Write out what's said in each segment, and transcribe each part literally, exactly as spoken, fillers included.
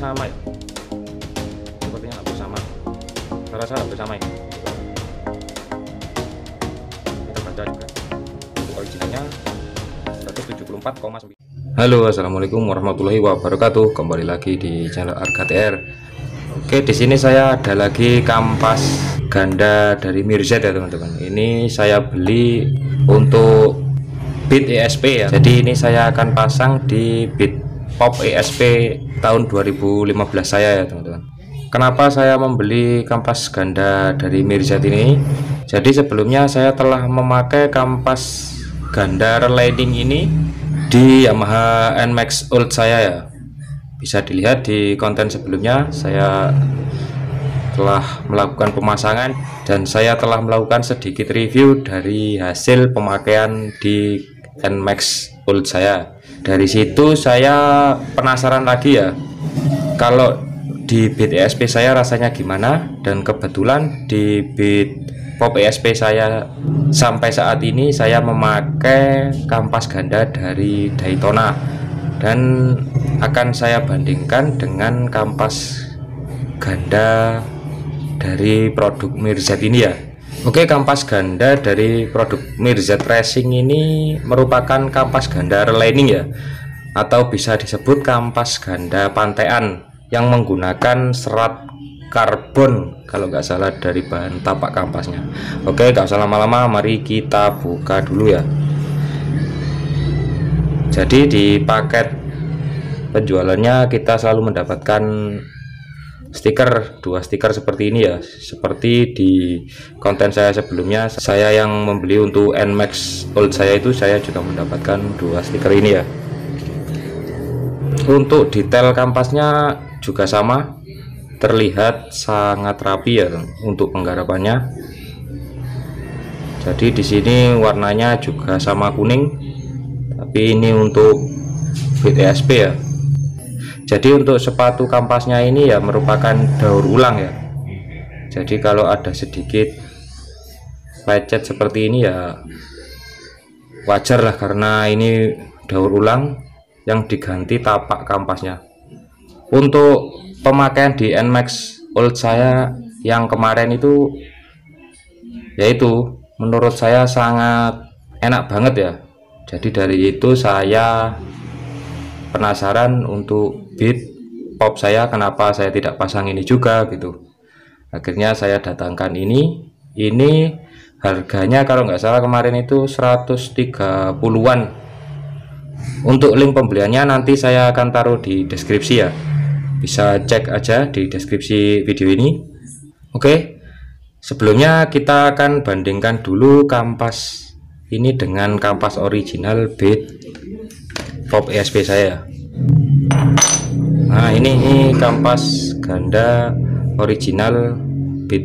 sama ya, sepertinya hampir sama, saya rasa hampir sama ya. Kita baca juga untuk originalnya seratus tujuh puluh empat koma sembilan. Halo, assalamualaikum warahmatullahi wabarakatuh, kembali lagi di channel Arga T R. Oke, di sini saya ada lagi kampas ganda dari MIRZ ya teman-teman. Ini saya beli untuk Beat E S P ya. Jadi ini saya akan pasang di Beat Pop E S P tahun dua ribu lima belas saya ya teman-teman. Kenapa saya membeli kampas ganda dari MIRZ ini? Jadi sebelumnya saya telah memakai kampas ganda relining ini di Yamaha Nmax old saya ya. Bisa dilihat di konten sebelumnya saya telah melakukan pemasangan dan saya telah melakukan sedikit review dari hasil pemakaian di Nmax old saya. Dari situ saya penasaran lagi ya, kalau di Beat E S P saya rasanya gimana, dan kebetulan di Beat Pop E S P saya sampai saat ini saya memakai kampas ganda dari Daytona, dan akan saya bandingkan dengan kampas ganda dari produk MIRZ ini ya. Oke, kampas ganda dari produk MIRZ Racing ini merupakan kampas ganda relining ya, atau bisa disebut kampas ganda pantean yang menggunakan serat karbon kalau nggak salah dari bahan tapak kampasnya. Oke, nggak usah lama-lama, mari kita buka dulu ya. Jadi di paket penjualannya kita selalu mendapatkan stiker, dua stiker seperti ini ya. Seperti di konten saya sebelumnya, saya yang membeli untuk Nmax old saya itu, saya juga mendapatkan dua stiker ini ya. Untuk detail kampasnya juga sama, terlihat sangat rapi ya untuk penggarapannya. Jadi di sini warnanya juga sama kuning, tapi ini untuk V T S P ya. Jadi untuk sepatu kampasnya ini ya merupakan daur ulang ya. Jadi kalau ada sedikit lecet seperti ini ya wajar lah, karena ini daur ulang yang diganti tapak kampasnya. Untuk pemakaian di Nmax old saya yang kemarin itu, yaitu menurut saya sangat enak banget ya. Jadi dari itu saya penasaran untuk Beat Pop saya, kenapa saya tidak pasang ini juga gitu. Akhirnya saya datangkan ini. Ini harganya kalau nggak salah kemarin itu seratus tiga puluhan. Untuk link pembeliannya nanti saya akan taruh di deskripsi ya, bisa cek aja di deskripsi video ini. Oke, sebelumnya kita akan bandingkan dulu kampas ini dengan kampas original Beat Pop E S P saya. Nah, ini, ini kampas ganda original Beat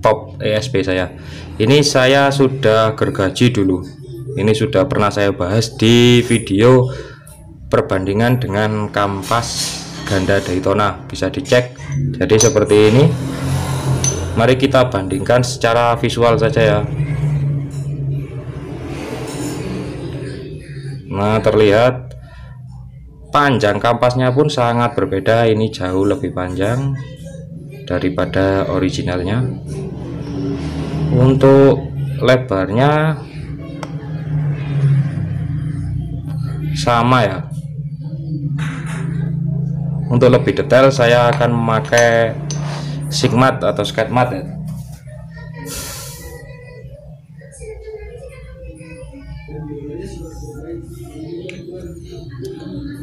Pop E S P saya. Ini saya sudah gergaji dulu. Ini sudah pernah saya bahas di video perbandingan dengan kampas ganda Daytona, bisa dicek. Jadi seperti ini. Mari kita bandingkan secara visual saja ya. Nah, terlihat panjang kampasnya pun sangat berbeda. Ini jauh lebih panjang daripada originalnya. Untuk lebarnya sama ya. Untuk lebih detail saya akan memakai sigmat atau sketmat ya.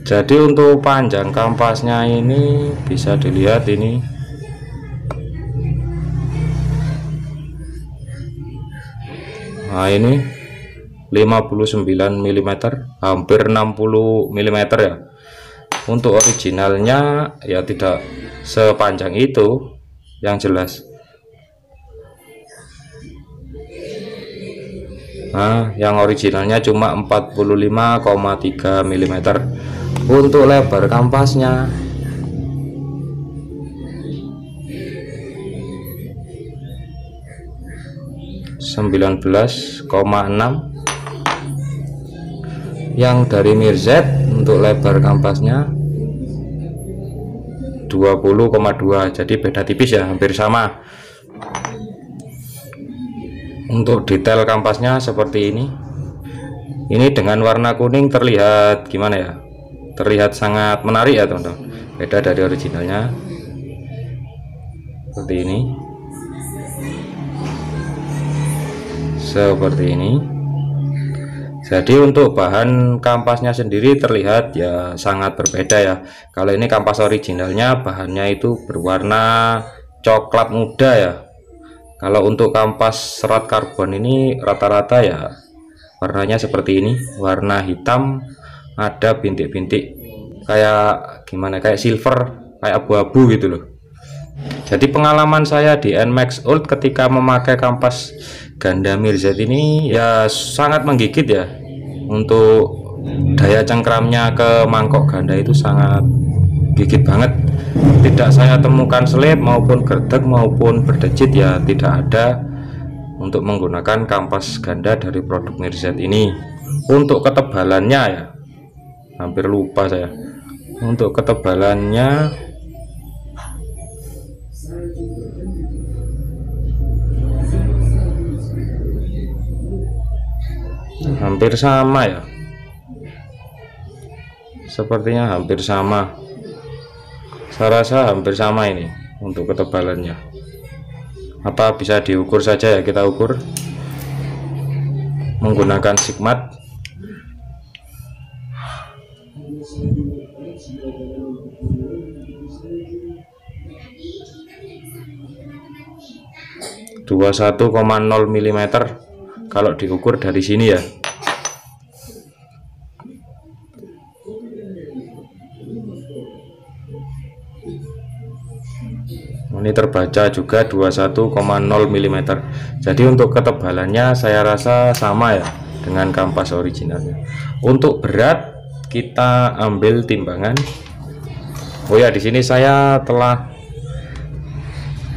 Jadi untuk panjang kampasnya ini bisa dilihat ini. Nah, ini lima puluh sembilan milimeter, hampir enam puluh milimeter ya. Untuk originalnya ya tidak sepanjang itu yang jelas. Nah, yang originalnya cuma empat puluh lima koma tiga milimeter. Untuk lebar kampasnya sembilan belas koma enam. Yang dari MIRZ untuk lebar kampasnya dua puluh koma dua, jadi beda tipis ya, hampir sama. Untuk detail kampasnya seperti ini. Ini dengan warna kuning terlihat gimana ya, terlihat sangat menarik ya teman-teman, beda dari originalnya seperti ini, seperti ini. Jadi untuk bahan kampasnya sendiri terlihat ya sangat berbeda ya. Kalau ini kampas originalnya bahannya itu berwarna coklat muda ya. Kalau untuk kampas serat karbon ini rata-rata ya warnanya seperti ini, warna hitam ada bintik-bintik kayak gimana, kayak silver, kayak abu-abu gitu loh. Jadi pengalaman saya di Nmax Old ketika memakai kampas ganda MIRZ ini ya sangat menggigit ya. Untuk daya cengkramnya ke mangkok ganda itu sangat gigit banget. Tidak saya temukan selip maupun gerdek maupun berdecit ya, tidak ada untuk menggunakan kampas ganda dari produk MIRZ ini. Untuk ketebalannya ya, hampir lupa saya. Untuk ketebalannya hampir sama ya. Sepertinya hampir sama. Saya rasa hampir sama ini untuk ketebalannya. Apa bisa diukur saja ya, kita ukur menggunakan sikmat. dua puluh satu koma nol milimeter kalau diukur dari sini ya. Ini terbaca juga dua puluh satu koma nol milimeter. Jadi untuk ketebalannya saya rasa sama ya dengan kampas originalnya. Untuk berat kita ambil timbangan. Oh ya, di sini saya telah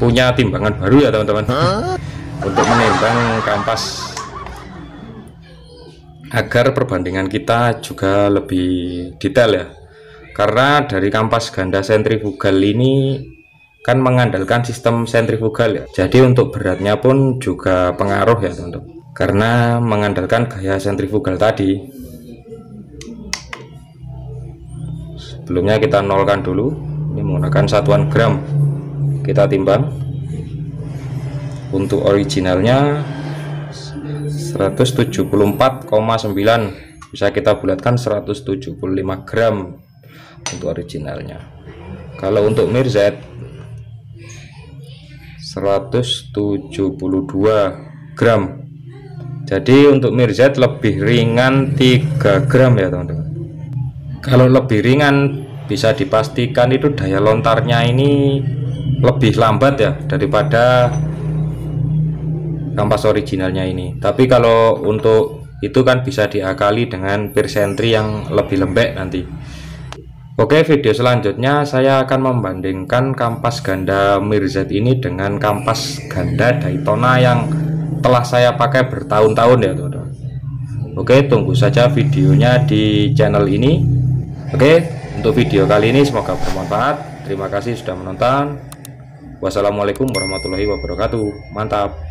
punya timbangan baru ya teman-teman, untuk menimbang kampas agar perbandingan kita juga lebih detail ya. Karena dari kampas ganda sentrifugal ini kan mengandalkan sistem sentrifugal ya, jadi untuk beratnya pun juga pengaruh ya teman-teman, karena mengandalkan gaya sentrifugal tadi. Sebelumnya kita nolkan dulu, ini menggunakan satuan gram, kita timbang. Untuk originalnya seratus tujuh puluh empat koma sembilan, bisa kita bulatkan seratus tujuh puluh lima gram untuk originalnya. Kalau untuk MIRZ seratus tujuh puluh dua gram. Jadi untuk MIRZ lebih ringan tiga gram ya teman-teman. Kalau lebih ringan bisa dipastikan itu daya lontarnya ini lebih lambat ya daripada kampas originalnya ini. Tapi kalau untuk itu kan bisa diakali dengan persentri yang lebih lembek nanti. Oke, video selanjutnya saya akan membandingkan kampas ganda MIRZ ini dengan kampas ganda Daytona yang telah saya pakai bertahun-tahun ya teman-teman. Oke, tunggu saja videonya di channel ini. Oke, untuk video kali ini semoga bermanfaat. Terima kasih sudah menonton. Wassalamualaikum warahmatullahi wabarakatuh. Mantap.